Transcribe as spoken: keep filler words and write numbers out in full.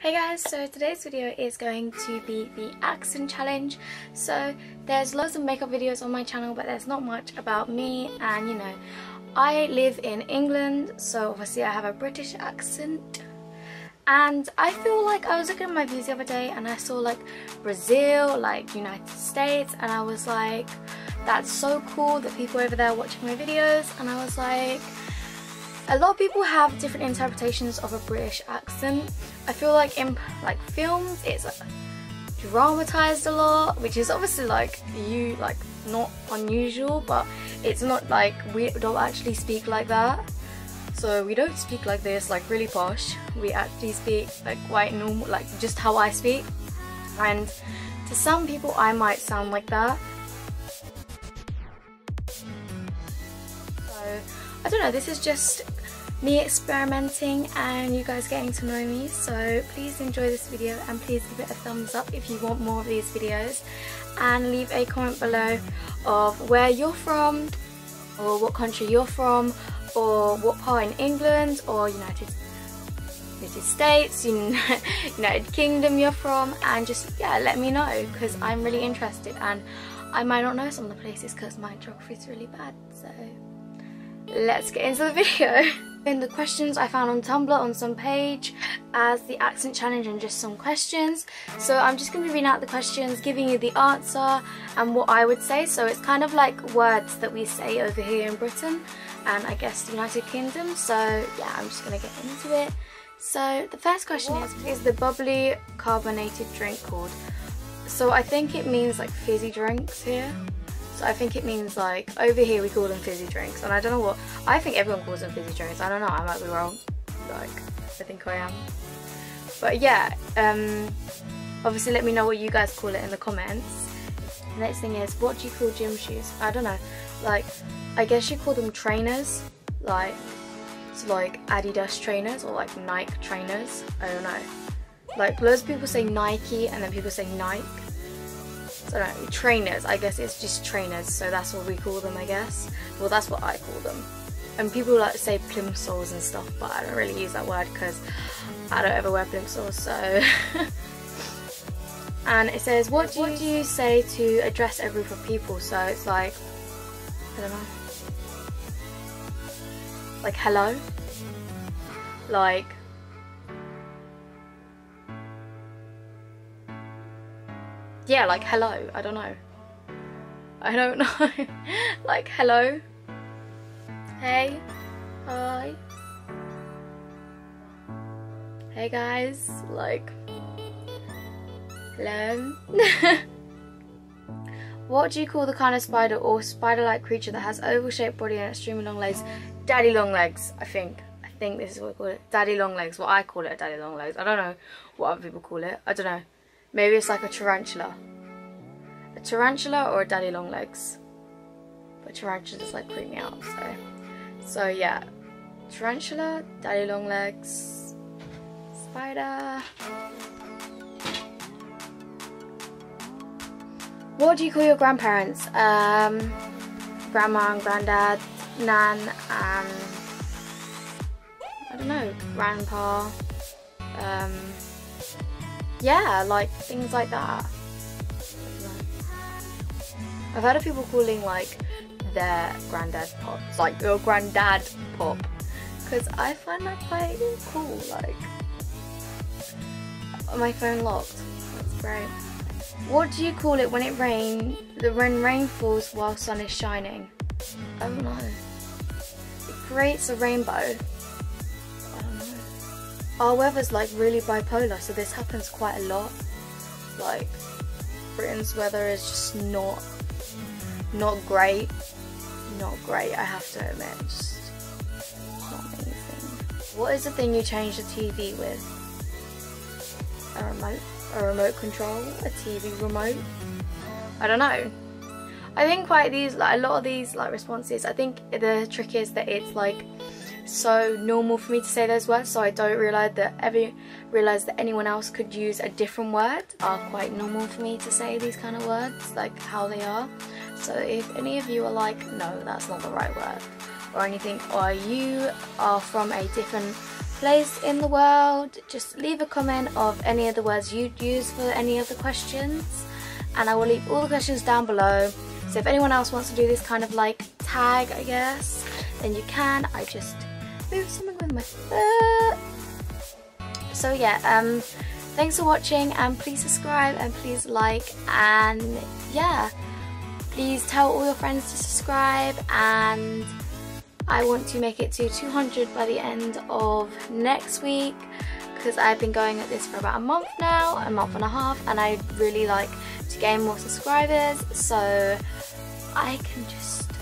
Hey guys, so today's video is going to be the accent challenge. So there's loads of makeup videos on my channel, but there's not much about me. And you know, I live in England, so obviously I have a British accent. And I feel like I was looking at my views the other day and I saw like Brazil, like United States, and I was like, that's so cool that people over there are watching my videos. And I was like, a lot of people have different interpretations of a British accent. I feel like in like films it's like dramatized a lot, which is obviously like you like not unusual, but it's not like we don't actually speak like that. So we don't speak like this, like really posh. We actually speak like quite normal, like just how I speak. And to some people I might sound like that. So I don't know, this is just me experimenting and you guys getting to know me, so please enjoy this video and please give it a thumbs up if you want more of these videos, and leave a comment below of where you're from, or what country you're from, or what part in England or United United States, United Kingdom you're from, and just yeah, let me know, because I'm really interested and I might not know some of the places because my geography is really bad. So let's get into the video. In the questions I found on Tumblr on some page as the accent challenge and just some questions, so I'm just going to be reading out the questions, giving you the answer and what I would say. So it's kind of like words that we say over here in Britain and I guess the United Kingdom. So yeah, I'm just going to get into it. So the first question is, is the bubbly carbonated drink called? So I think it means like fizzy drinks here. So I think it means like, over here we call them fizzy drinks, and I don't know what, I think everyone calls them fizzy drinks, I don't know, I might be wrong, like, I think I am. But yeah, um, obviously let me know what you guys call it in the comments. The next thing is, what do you call gym shoes? I don't know, like, I guess you call them trainers, like, it's like Adidas trainers or like Nike trainers, I don't know. Like, loads of people say Nike and then people say Nike. So no, trainers, I guess it's just trainers, so that's what we call them, I guess. Well, that's what I call them. And people like to say plimsolls and stuff, but I don't really use that word because I don't ever wear plimsolls, so. And it says, what do you say to address a group of people? So it's like, I don't know. Like, hello? Like, yeah, like hello, I don't know. I don't know. Like hello. Hey. Hi. Hey guys. Like, hello. What do you call the kind of spider or spider-like creature that has oval-shaped body and extremely long legs? Daddy long legs, I think. I think this is what we call it. Daddy long legs. What I call it, daddy long legs. I don't know what other people call it. I don't know. Maybe it's like a tarantula. A tarantula or a daddy long legs. But tarantulas like creep me out, so. So yeah. Tarantula, daddy long legs, spider. What do you call your grandparents? Um, grandma and granddad, nan, and I don't know, grandpa. Um, Yeah, like things like that. I've heard of people calling like their granddad pop, like your granddad pop, because I find that quite cool. Like, my phone locked. That's great. What do you call it when it rains? The when rain falls while sun is shining. I don't know. It creates a rainbow. Our weather's like really bipolar, so this happens quite a lot. Like, Britain's weather is just not, not great. Not great, I have to admit. Just not amazing. What is the thing you change the T V with? A remote? A remote control? A T V remote? I don't know. I think quite these, like a lot of these like responses, I think the trick is that it's like, so normal for me to say those words, so I don't realise that every realise that anyone else could use a different word. Are quite normal for me to say these kind of words, like how they are. So if any of you are like, no, that's not the right word, or anything, or you are from a different place in the world. Just leave a comment of any of the words you'd use for any of the questions, and I will leave all the questions down below. So if anyone else wants to do this kind of like tag, I guess, then you can. I just moved something with my foot. So yeah, um, thanks for watching, and please subscribe and please like, and yeah, please tell all your friends to subscribe, and I want to make it to two hundred by the end of next week, because I've been going at this for about a month now, a month and a half, and I really like to gain more subscribers so I can just